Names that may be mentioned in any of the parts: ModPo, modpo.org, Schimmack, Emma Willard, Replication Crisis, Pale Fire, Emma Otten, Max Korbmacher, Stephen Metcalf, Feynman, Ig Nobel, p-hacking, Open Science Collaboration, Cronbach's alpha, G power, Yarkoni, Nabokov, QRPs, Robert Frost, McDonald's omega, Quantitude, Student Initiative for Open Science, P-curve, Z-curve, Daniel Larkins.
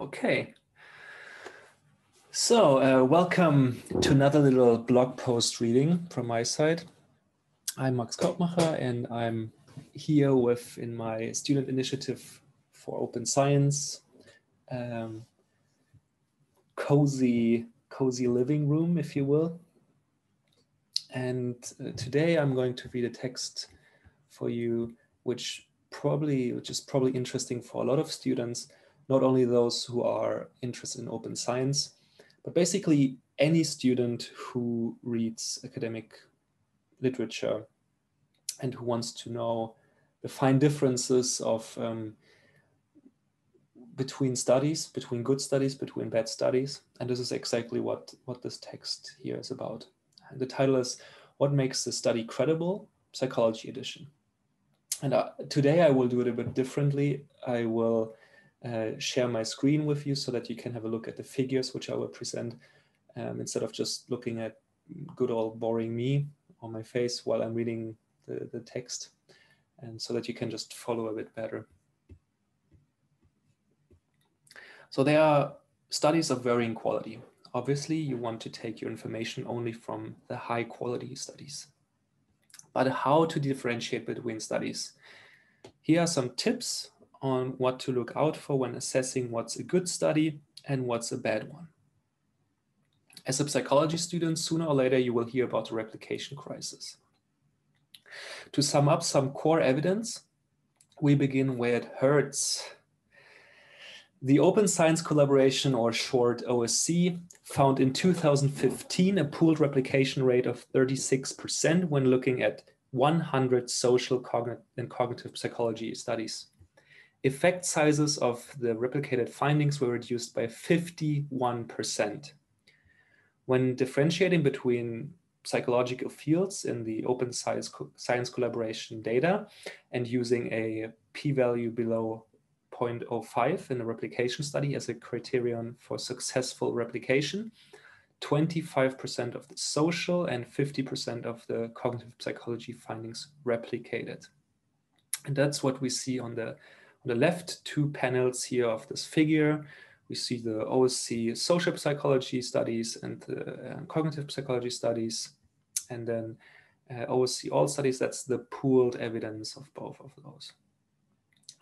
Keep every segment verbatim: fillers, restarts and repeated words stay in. Okay. So uh, welcome to another little blog post reading from my side. I'm Max Korbmacher, and I'm here with in my student initiative for open science, um, cozy, cozy living room, if you will. And uh, today I'm going to read a text for you, which probably, which is probably interesting for a lot of students, not only those who are interested in open science, but basically any student who reads academic literature and who wants to know the fine differences of um, between studies, between good studies, between bad studies. And this is exactly what, what this text here is about. And the title is What Makes the Study Credible? Psychology Edition. And uh, today I will do it a bit differently. I will uh, share my screen with you so that you can have a look at the figures which I will present um, instead of just looking at good old boring me on my face while I'm reading the, the text, and so that you can just follow a bit better. So there are studies of varying quality. Obviously, you want to take your information only from the high quality studies. But how to differentiate between studies? Here are some tips on what to look out for when assessing what's a good study and what's a bad one. As a psychology student, sooner or later, you will hear about the replication crisis. To sum up some core evidence, we begin where it hurts. The Open Science Collaboration, or short O S C, found in two thousand fifteen a pooled replication rate of thirty-six percent when looking at one hundred social cognitive and cognitive psychology studies. Effect sizes of the replicated findings were reduced by fifty-one percent. When differentiating between psychological fields in the Open Science, co science Collaboration data and using a p-value below zero point zero five in a replication study as a criterion for successful replication, twenty-five percent of the social and fifty percent of the cognitive psychology findings replicated. And that's what we see on the, on the left two panels here of this figure. We see the O S C social psychology studies and the uh, cognitive psychology studies, and then uh, O S C all studies. That's the pooled evidence of both of those.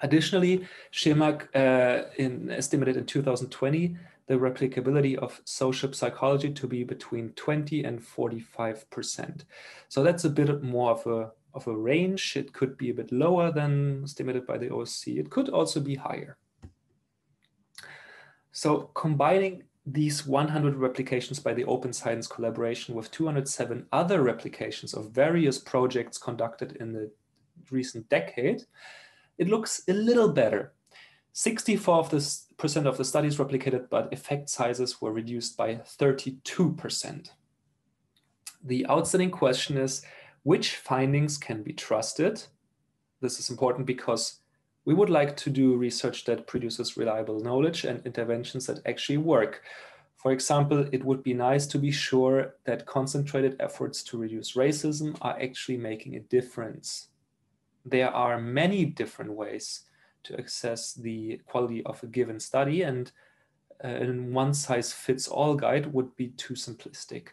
Additionally, Schimmack uh, in, estimated in two thousand twenty the replicability of social psychology to be between twenty and forty-five percent. So that's a bit more of a, of a range. It could be a bit lower than estimated by the O S C. It could also be higher. So combining these one hundred replications by the Open Science Collaboration with two hundred seven other replications of various projects conducted in the recent decade, it looks a little better. sixty-four percent of the studies replicated, but effect sizes were reduced by thirty-two percent. The outstanding question is, which findings can be trusted? This is important because we would like to do research that produces reliable knowledge and interventions that actually work. For example, it would be nice to be sure that concentrated efforts to reduce racism are actually making a difference. There are many different ways to assess the quality of a given study, and uh, in one size fits all guide would be too simplistic.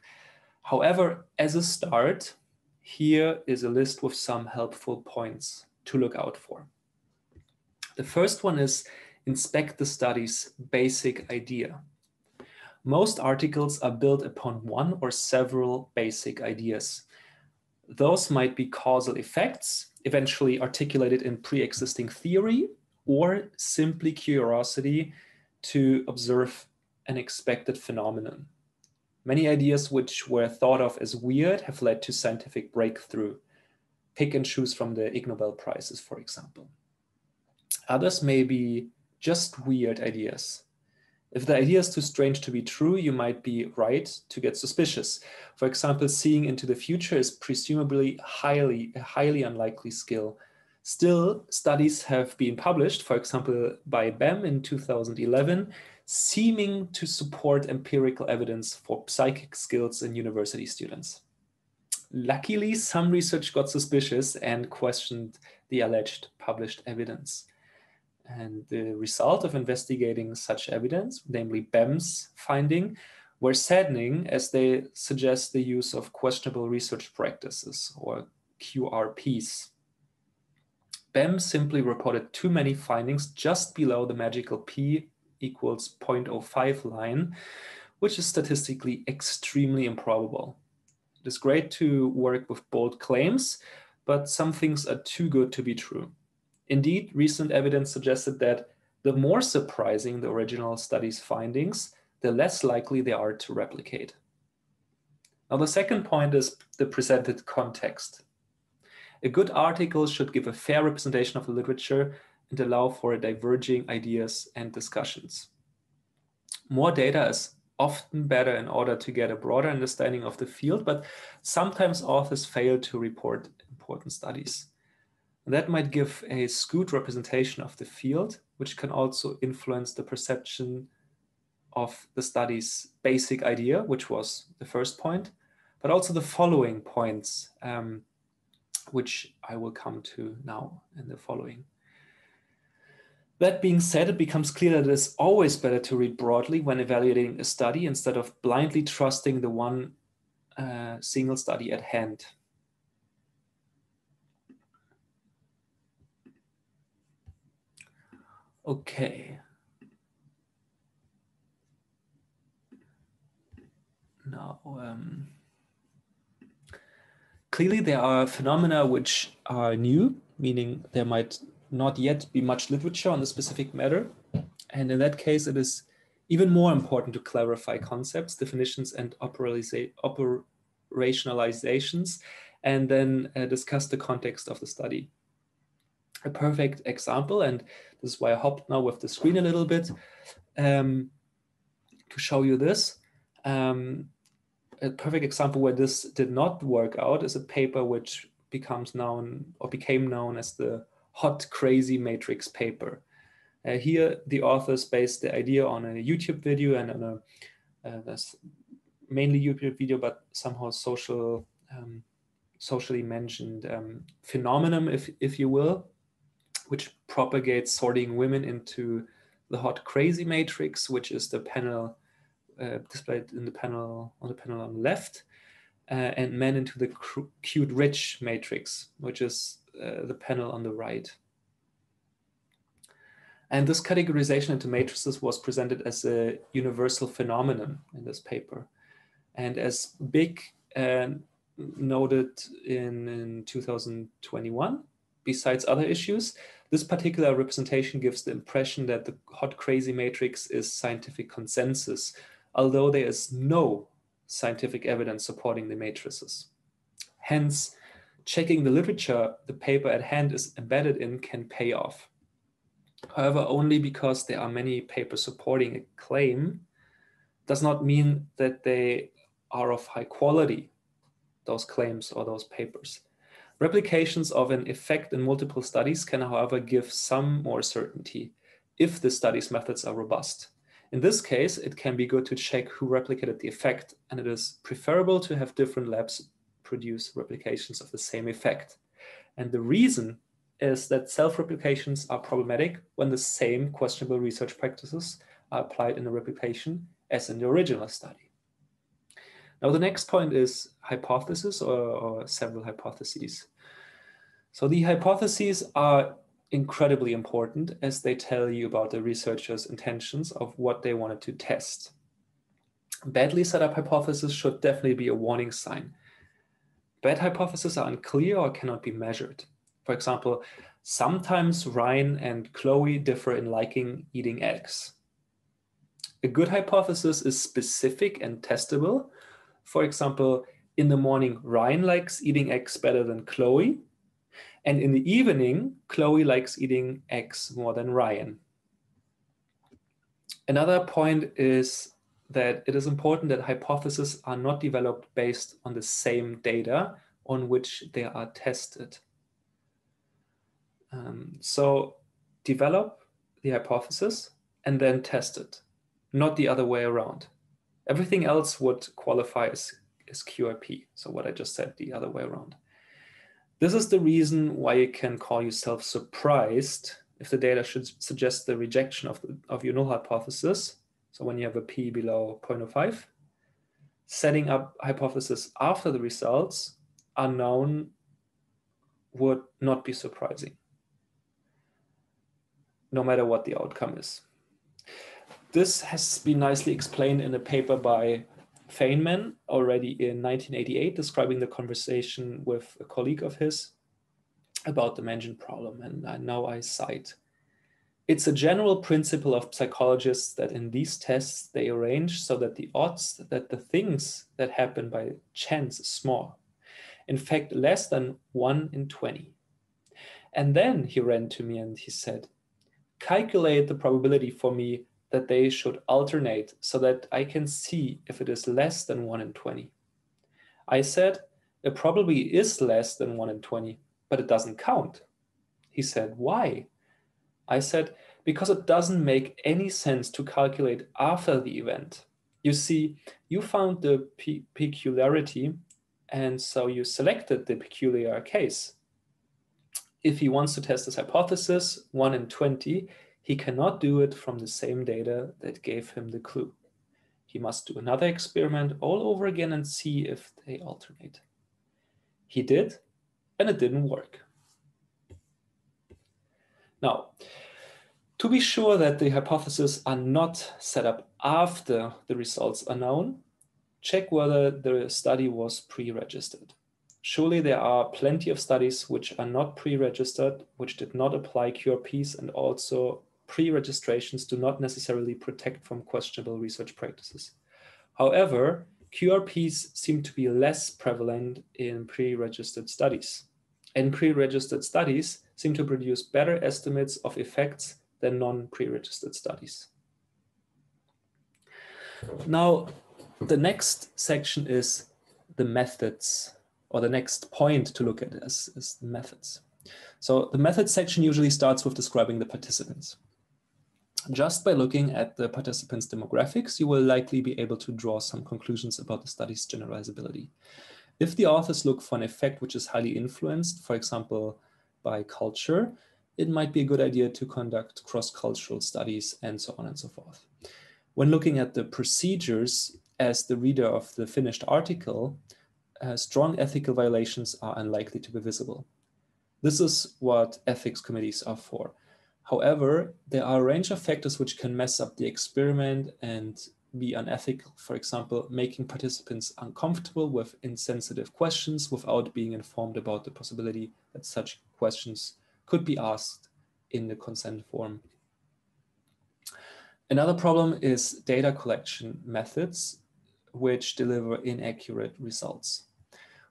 However, as a start, here is a list with some helpful points to look out for. The first one is inspect the study's basic idea. Most articles are built upon one or several basic ideas. Those might be causal effects, eventually articulated in pre-existing theory, or simply curiosity to observe an expected phenomenon. Many ideas which were thought of as weird have led to scientific breakthrough. Pick and choose from the Ig Nobel prizes, for example. Others may be just weird ideas. If the idea is too strange to be true, you might be right to get suspicious. For example, seeing into the future is presumably highly, a highly unlikely skill. Still, studies have been published, for example, by B E M in two thousand eleven, seeming to support empirical evidence for psychic skills in university students. Luckily, some research got suspicious and questioned the alleged published evidence. And the result of investigating such evidence, namely B E M's finding, were saddening as they suggest the use of questionable research practices, or Q R Ps. B E M simply reported too many findings just below the magical P equals zero point zero five line, which is statistically extremely improbable. It is great to work with bold claims, but some things are too good to be true. Indeed, recent evidence suggested that the more surprising the original study's findings, the less likely they are to replicate. Now, the second point is the presented context. A good article should give a fair representation of the literature and allow for diverging ideas and discussions. More data is often better in order to get a broader understanding of the field, but sometimes authors fail to report important studies. That might give a skewed representation of the field, which can also influence the perception of the study's basic idea, which was the first point, but also the following points, um, which I will come to now in the following. That being said, it becomes clear that it is always better to read broadly when evaluating a study instead of blindly trusting the one uh, single study at hand. Okay. Now, um, clearly there are phenomena which are new, meaning there might not yet be much literature on the specific matter. And in that case, it is even more important to clarify concepts, definitions, and operationalizations, and then uh, discuss the context of the study. A perfect example, and this is why I hopped now with the screen a little bit um, to show you this. Um, a perfect example where this did not work out is a paper which becomes known or became known as the hot crazy matrix paper. Uh, here, the authors based the idea on a YouTube video and on a uh, that's mainly YouTube video, but somehow social, um, socially mentioned um, phenomenon, if if you will, which propagates sorting women into the hot crazy matrix, which is the panel uh, displayed in the panel on the panel on the left, uh, and men into the cute rich matrix, which is uh, the panel on the right. And this categorization into matrices was presented as a universal phenomenon in this paper, and as big and noted in, in two thousand twenty-one. Besides other issues, this particular representation gives the impression that the hot crazy matrix is scientific consensus, although there is no scientific evidence supporting the matrices. Hence, checking the literature the paper at hand is embedded in can pay off. However, only because there are many papers supporting a claim does not mean that they are of high quality, those claims or those papers. Replications of an effect in multiple studies can, however, give some more certainty if the study's methods are robust. In this case, it can be good to check who replicated the effect, and it is preferable to have different labs produce replications of the same effect. And the reason is that self-replications are problematic when the same questionable research practices are applied in the replication as in the original study. Now, the next point is hypothesis or, or several hypotheses. So the hypotheses are incredibly important as they tell you about the researchers' intentions of what they wanted to test. Badly set up hypotheses should definitely be a warning sign. Bad hypotheses are unclear or cannot be measured. For example, sometimes Ryan and Chloe differ in liking eating eggs. A good hypothesis is specific and testable. For example, in the morning, Ryan likes eating eggs better than Chloe. And in the evening, Chloe likes eating eggs more than Ryan. Another point is that it is important that hypotheses are not developed based on the same data on which they are tested. Um, so develop the hypothesis and then test it, not the other way around. Everything else would qualify as, as Q R P, so what I just said the other way around. This is the reason why you can call yourself surprised if the data should suggest the rejection of, the, of your null hypothesis, so when you have a p below zero point zero five, setting up hypotheses after the results are known would not be surprising, no matter what the outcome is. This has been nicely explained in a paper by Feynman already in nineteen eighty-eight, describing the conversation with a colleague of his about the Mengen problem. And I, now I cite, "It's a general principle of psychologists that in these tests they arrange so that the odds that the things that happen by chance is small. In fact, less than one in twenty. And then he ran to me and he said, calculate the probability for me that they should alternate so that I can see if it is less than one in twenty. I said, it probably is less than one in twenty, but it doesn't count. He said, why? I said, because it doesn't make any sense to calculate after the event. You see, you found the pe- peculiarity, and so you selected the peculiar case. If he wants to test this hypothesis, one in twenty, he cannot do it from the same data that gave him the clue. He must do another experiment all over again and see if they alternate. He did, and it didn't work. Now, to be sure that the hypotheses are not set up after the results are known, check whether the study was pre-registered. Surely there are plenty of studies which are not pre-registered, which did not apply Q R Ps, and also pre-registrations do not necessarily protect from questionable research practices. However, Q R Ps seem to be less prevalent in pre-registered studies, and pre-registered studies seem to produce better estimates of effects than non-pre-registered studies. Now, the next section is the methods, or the next point to look at is, is the methods. So the methods section usually starts with describing the participants. Just by looking at the participants' demographics, you will likely be able to draw some conclusions about the study's generalizability. If the authors look for an effect which is highly influenced, for example, by culture, it might be a good idea to conduct cross-cultural studies and so on and so forth. When looking at the procedures, as the reader of the finished article, Uh, strong ethical violations are unlikely to be visible. This is what ethics committees are for. However, there are a range of factors which can mess up the experiment and be unethical. For example, making participants uncomfortable with insensitive questions without being informed about the possibility that such questions could be asked in the consent form. Another problem is data collection methods which deliver inaccurate results.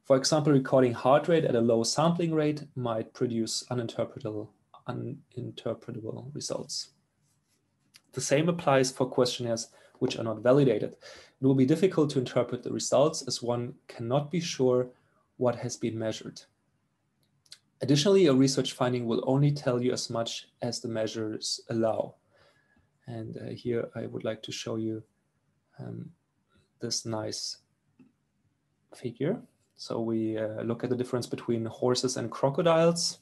For example, recording heart rate at a low sampling rate might produce uninterpretable, uninterpretable results. The same applies for questionnaires which are not validated. It will be difficult to interpret the results as one cannot be sure what has been measured. Additionally, a research finding will only tell you as much as the measures allow. And uh, here I would like to show you um, this nice figure. So we uh, look at the difference between horses and crocodiles.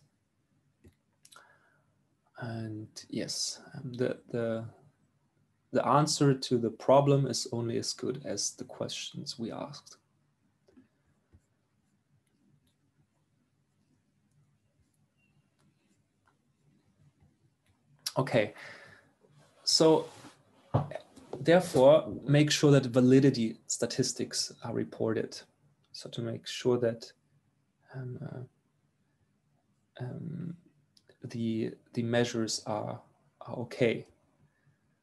And yes, the, the, the answer to the problem is only as good as the questions we asked. Okay, so therefore, make sure that validity statistics are reported. So to make sure that um, uh, um, the, the measures are, are okay.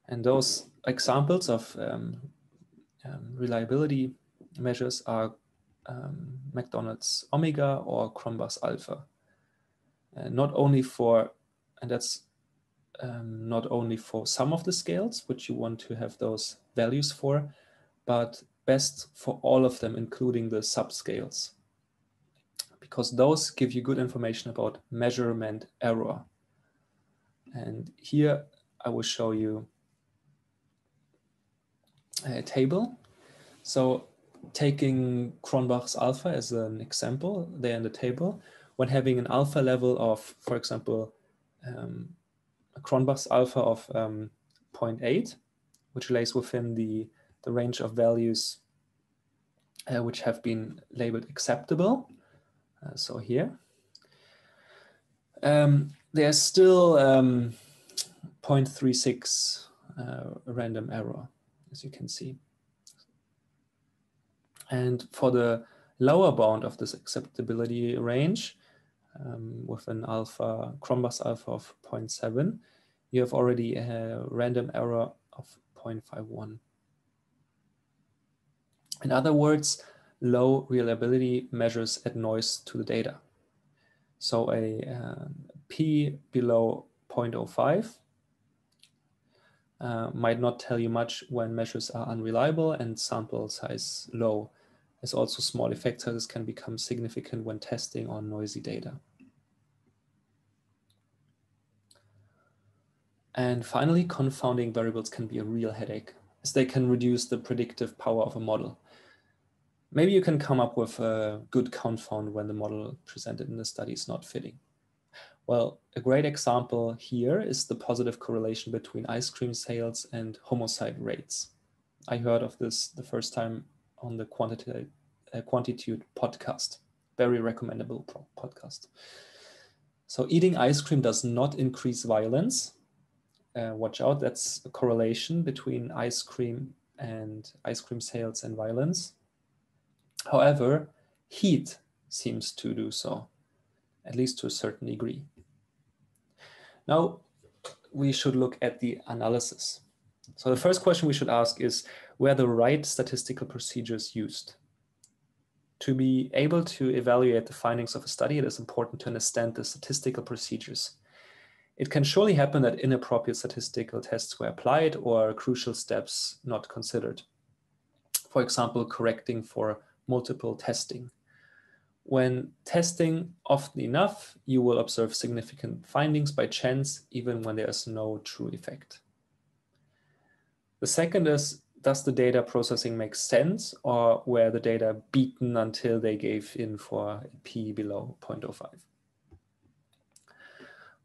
And those examples of um, um, reliability measures are um, McDonald's omega or Cronbach's alpha. Uh, not only for, and that's Um, not only for some of the scales, which you want to have those values for, but best for all of them, including the subscales, because those give you good information about measurement error. And here I will show you a table. So taking Cronbach's alpha as an example there in the table, when having an alpha level of, for example, um, a Cronbach's alpha of um, zero point eight, which lays within the, the range of values uh, which have been labeled acceptable. Uh, so here. Um, there's still um, zero point three six uh, random error, as you can see. And for the lower bound of this acceptability range, um, with an alpha, Cronbach's alpha of zero point seven, you have already a random error of zero point five one. In other words, low reliability measures add noise to the data. So a uh, P below zero point zero five uh, might not tell you much when measures are unreliable and sample size low, as also small effect sizes can become significant when testing on noisy data. And finally, confounding variables can be a real headache, as they can reduce the predictive power of a model. Maybe you can come up with a good confound when the model presented in the study is not fitting. Well, a great example here is the positive correlation between ice cream sales and homicide rates. I heard of this the first time on the Quantitude, uh, Quantitude podcast, very recommendable podcast. So eating ice cream does not increase violence. Uh, watch out, that's a correlation between ice cream and ice cream sales and violence. However, heat seems to do so, at least to a certain degree. Now, we should look at the analysis. So the first question we should ask is, were the right statistical procedures used? To be able to evaluate the findings of a study, it is important to understand the statistical procedures. It can surely happen that inappropriate statistical tests were applied or crucial steps not considered. For example, correcting for multiple testing. When testing often enough, you will observe significant findings by chance, even when there is no true effect. The second is, does the data processing make sense, or were the data beaten until they gave in for P below zero point zero five?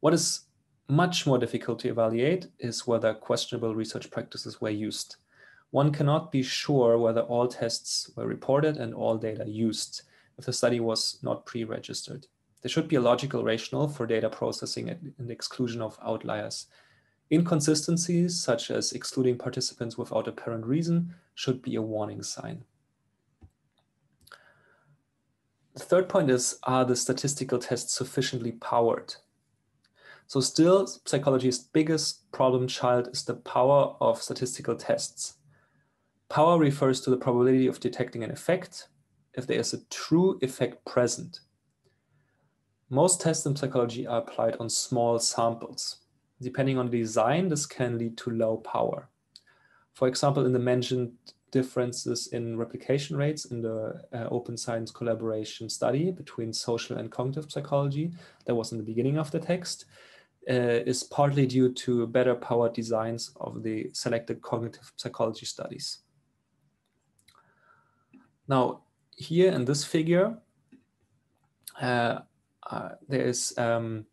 What is much more difficult to evaluate is whether questionable research practices were used. One cannot be sure whether all tests were reported and all data used if the study was not pre-registered. There should be a logical rationale for data processing and exclusion of outliers. Inconsistencies, such as excluding participants without apparent reason, should be a warning sign. The third point is, are the statistical tests sufficiently powered? So still, psychology's biggest problem child is the power of statistical tests. Power refers to the probability of detecting an effect if there is a true effect present. Most tests in psychology are applied on small samples. Depending on design, this can lead to low power. For example, in the mentioned differences in replication rates in the uh, Open Science Collaboration study between social and cognitive psychology, that was in the beginning of the text, uh, is partly due to better powered designs of the selected cognitive psychology studies. Now, here in this figure, uh, uh, there is um,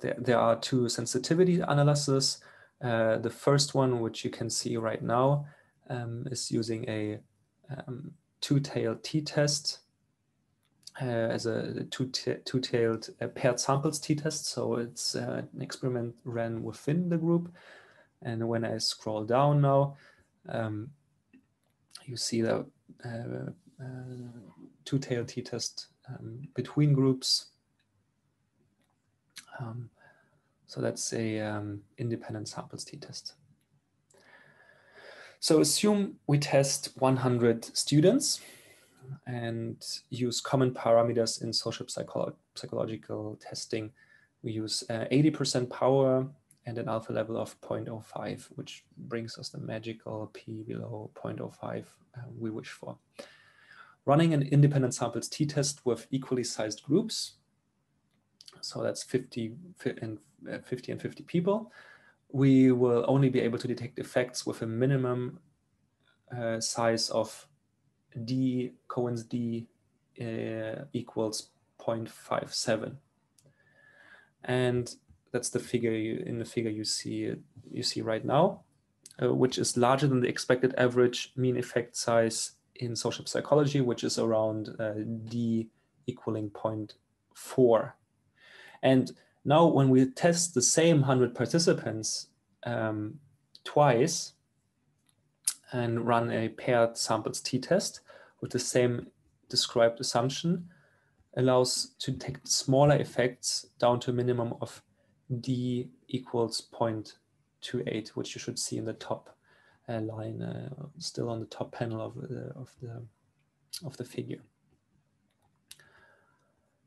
there, there are two sensitivity analyses. Uh, the first one, which you can see right now, um, is using a um, two-tailed t-test uh, as a two-tailed uh, paired samples t-test. So it's uh, an experiment ran within the group, and when I scroll down now, um, you see the Uh, uh, two-tailed t-test um, between groups. Um, so that's a um, independent samples t-test. So assume we test one hundred students and use common parameters in social psycholo- psychological testing. We use uh, eighty percent power and an alpha level of zero point zero five, which brings us the magical P below zero point zero five uh, we wish for. Running an independent samples t-test with equally sized groups, so that's fifty and fifty people, we will only be able to detect effects with a minimum uh, size of D Cohen's D uh, equals zero point five seven. And That's the figure you, in the figure you see you see right now, uh, which is larger than the expected average mean effect size in social psychology, which is around uh, d equaling zero point four. And now when we test the same one hundred participants um, twice and run a paired samples t-test with the same described assumption, allows to detect smaller effects down to a minimum of d equals zero point two eight, which you should see in the top uh, line, uh, still on the top panel of the, of the, of the figure.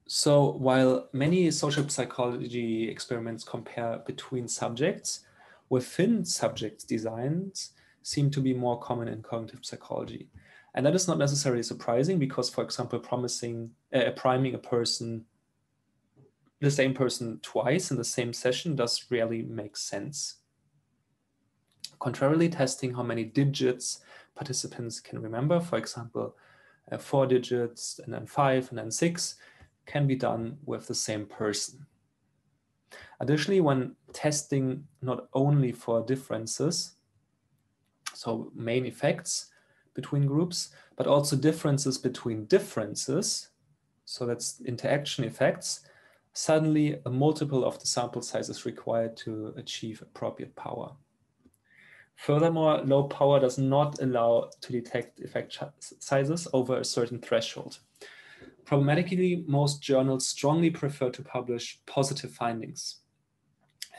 So while many social psychology experiments compare between subjects, within subject designs seem to be more common in cognitive psychology. And that is not necessarily surprising because, for example, promising, uh, priming a person, the same person twice in the same session does rarely make sense. Contrarily, testing how many digits participants can remember, for example, uh, four digits and then five and then six, can be done with the same person. Additionally, when testing not only for differences, so main effects, between groups, but also differences between differences, so that's interaction effects, suddenly a multiple of the sample size is required to achieve appropriate power. Furthermore, low power does not allow to detect effect sizes over a certain threshold. Problematically, most journals strongly prefer to publish positive findings.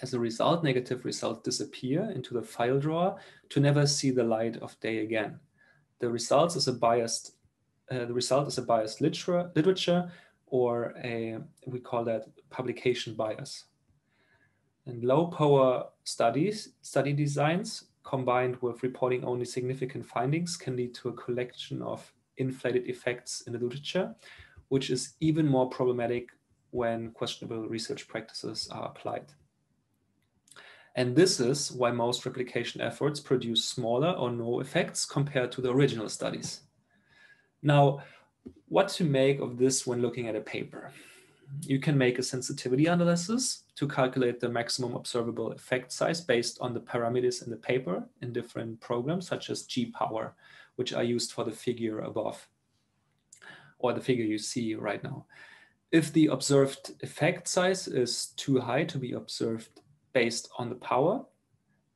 As a result, negative results disappear into the file drawer to never see the light of day again. The result is a biased. Uh, the result is a biased literature, literature, or a we call that publication bias. And low power studies, study designs combined with reporting only significant findings can lead to a collection of inflated effects in the literature, which is even more problematic when questionable research practices are applied. And this is why most replication efforts produce smaller or no effects compared to the original studies. Now, what to make of this when looking at a paper? You can make a sensitivity analysis to calculate the maximum observable effect size based on the parameters in the paper in different programs, such as G power, which are used for the figure above, or the figure you see right now. If the observed effect size is too high to be observed based on the power,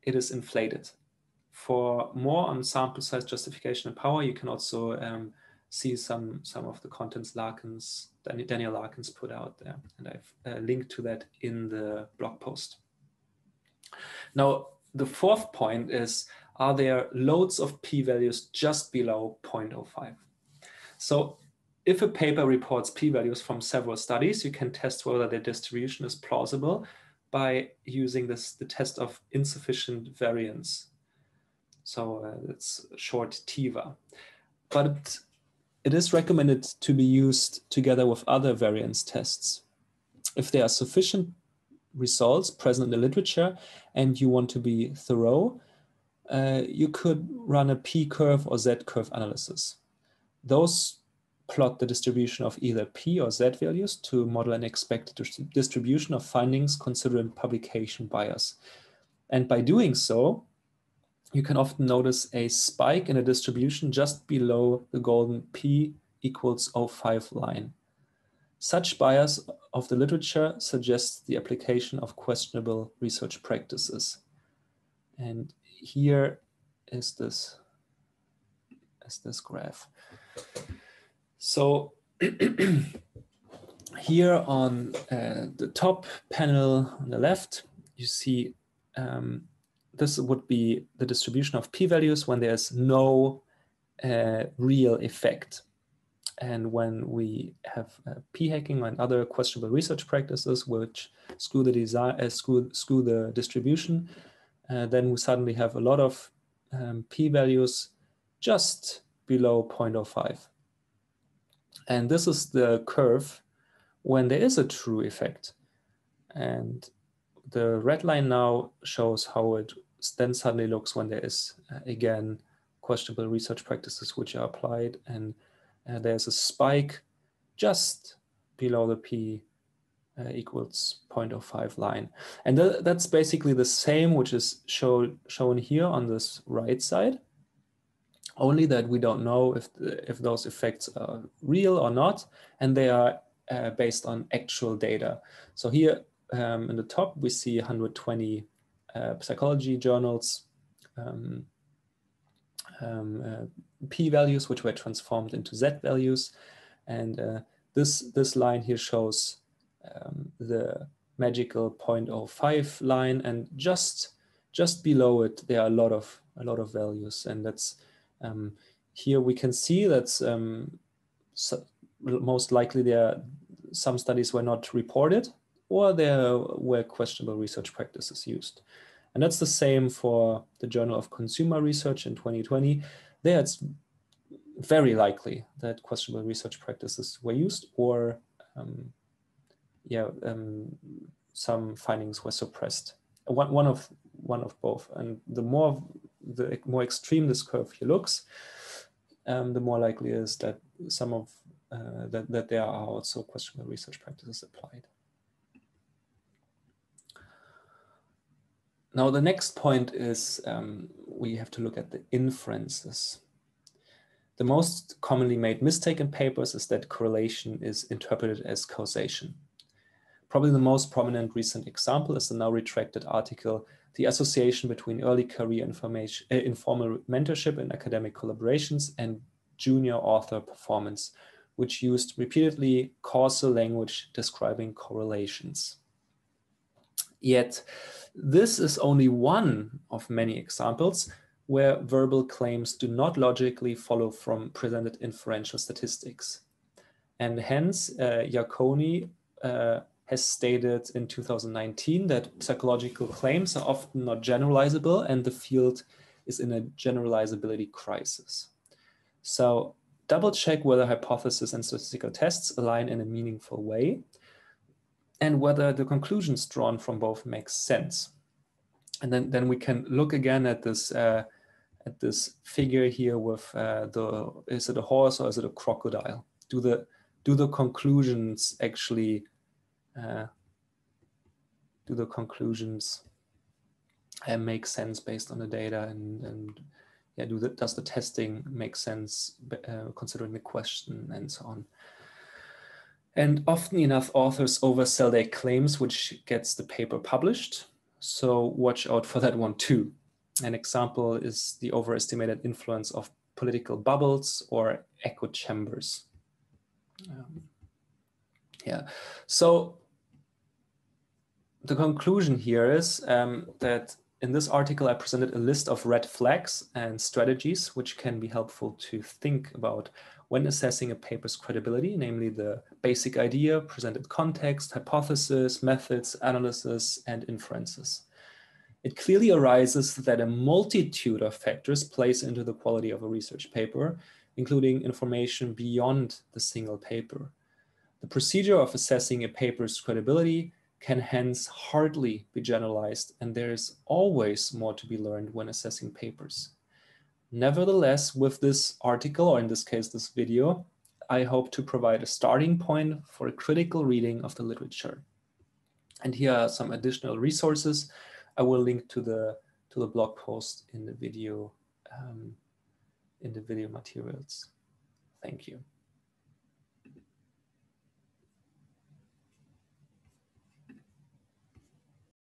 it is inflated. For more on sample size justification and power, you can also um, see some, some of the contents Larkins, Daniel Larkins put out there. And I've uh, linked to that in the blog post. Now, the fourth point is, are there loads of p-values just below zero point zero five? So if a paper reports p-values from several studies, you can test whether the distribution is plausible by using this, the test of insufficient variance. So uh, it's short T I V A. But it is recommended to be used together with other variance tests. If there are sufficient results present in the literature and you want to be thorough, uh, you could run a P-curve or Z-curve analysis. Those plot the distribution of either P or Z values to model an expected distribution of findings considering publication bias. And by doing so, you can often notice a spike in a distribution just below the golden P equals zero point zero five line. Such bias of the literature suggests the application of questionable research practices. And here is this, is this graph. So here on uh, the top panel on the left, you see um, this would be the distribution of p-values when there's no uh, real effect. And when we have uh, p-hacking and other questionable research practices which screw the, design, uh, screw, screw the distribution, uh, then we suddenly have a lot of um, p-values just below zero point zero five. And this is the curve when there is a true effect. And the red line now shows how it then suddenly looks when there is, uh, again, questionable research practices which are applied. And uh, there's a spike just below the P uh, equals zero point zero five line. And th that's basically the same, which is show shown here on this right side, only that we don't know if, the, if those effects are real or not, and they are uh, based on actual data. So here um, in the top, we see one hundred twenty uh, psychology journals, um, um, uh, p-values, which were transformed into z-values. And uh, this, this line here shows um, the magical zero point zero five line, and just, just below it, there are a lot of, a lot of values, and that's Um, here we can see that um, so most likely there some studies were not reported, or there were questionable research practices used. And that's the same for the Journal of Consumer Research in twenty twenty. There it's very likely that questionable research practices were used, or um, yeah, um, some findings were suppressed. One, one of one of both, and the more the more extreme this curve here looks, um, the more likely it is that some of uh, that that there are also questionable research practices applied. Now the next point is um, we have to look at the inferences. The most commonly made mistake in papers is that correlation is interpreted as causation. Probably the most prominent recent example is the now retracted article, "The Association Between Early Career Information, uh, Informal Mentorship in Academic Collaborations and Junior Author Performance," which used repeatedly causal language describing correlations. Yet, this is only one of many examples where verbal claims do not logically follow from presented inferential statistics. And hence, uh, Yarkoni, uh, has stated in two thousand nineteen that psychological claims are often not generalizable and the field is in a generalizability crisis. So double check whether hypotheses and statistical tests align in a meaningful way and whether the conclusions drawn from both make sense. And then, then we can look again at this, uh, at this figure here with uh, the, is it a horse or is it a crocodile? Do the, do the conclusions actually Uh, do the conclusions uh, make sense based on the data, and, and yeah, do the, does the testing make sense uh, considering the question and so on? And often enough, authors oversell their claims, which gets the paper published. So watch out for that one too. An example is the overestimated influence of political bubbles or echo chambers. Um, yeah, so the conclusion here is um, that in this article, I presented a list of red flags and strategies which can be helpful to think about when assessing a paper's credibility, namely the basic idea, presented context, hypothesis, methods, analysis, and inferences. It clearly arises that a multitude of factors plays into the quality of a research paper, including information beyond the single paper. The procedure of assessing a paper's credibility can hence hardly be generalized, and there is always more to be learned when assessing papers. Nevertheless, with this article, or in this case, this video, I hope to provide a starting point for a critical reading of the literature. And here are some additional resources. I will link to the, to the blog post in the video, um, in the video materials. Thank you.